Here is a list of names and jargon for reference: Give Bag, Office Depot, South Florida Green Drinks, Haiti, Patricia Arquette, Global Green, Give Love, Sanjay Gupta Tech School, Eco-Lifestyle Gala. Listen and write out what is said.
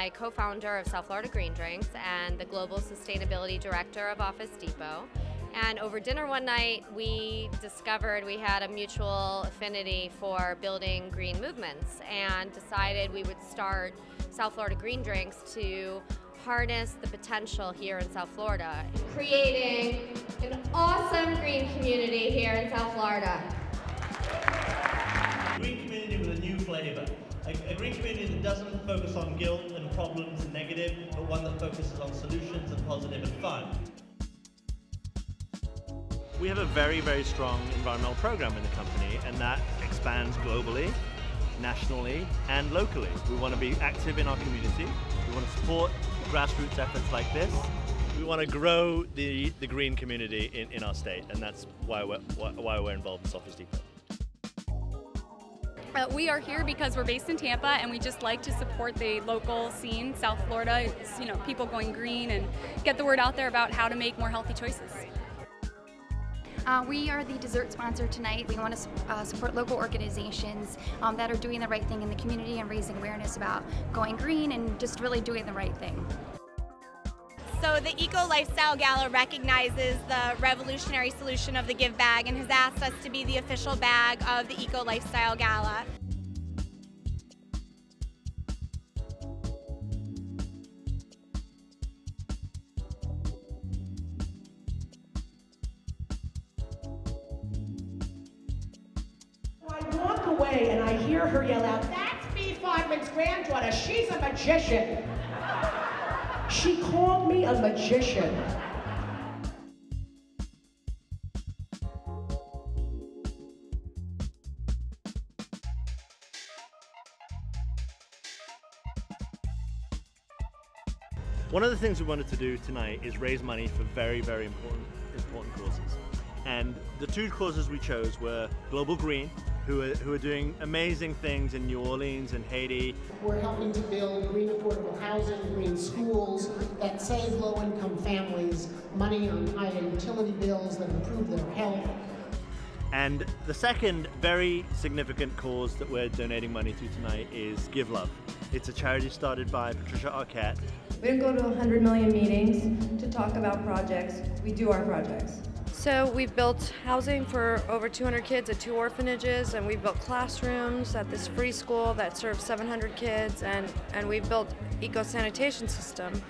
my co-founder of South Florida Green Drinks and the Global Sustainability Director of Office Depot. And over dinner one night, we discovered we had a mutual affinity for building green movements and decided we would start South Florida Green Drinks to harness the potential here in South Florida. Creating an awesome green community here in South Florida. Green community with a new flavor. A green community that doesn't focus on guilt and problems and negative, but one that focuses on solutions and positive and fun. We have a very, very strong environmental program in the company, and that expands globally, nationally, and locally. We want to be active in our community. We want to support grassroots efforts like this. We want to grow the green community in our state, and that's why we're involved in Office Depot. We are here because we're based in Tampa, and we just like to support the local scene. South Florida, it's, you know, people going green, and get the word out there about how to make more healthy choices. We are the dessert sponsor tonight. We want to support local organizations that are doing the right thing in the community and raising awareness about going green and just really doing the right thing. So the Eco-Lifestyle Gala recognizes the revolutionary solution of the Give Bag and has asked us to be the official bag of the Eco-Lifestyle Gala. I walk away and I hear her yell out, "That's B. Feidman's granddaughter, she's a magician." She called me a magician. One of the things we wanted to do tonight is raise money for very, very important causes. And the two causes we chose were Global Green, who are doing amazing things in New Orleans and Haiti. We're helping to build green affordable housing, green schools that save low-income families money on higher utility bills that improve their health. And the second very significant cause that we're donating money to tonight is Give Love. It's a charity started by Patricia Arquette. We don't go to 100 million meetings to talk about projects. We do our projects. So we've built housing for over 200 kids at 2 orphanages, and we've built classrooms at this free school that serves 700 kids, and we've built eco-sanitation system.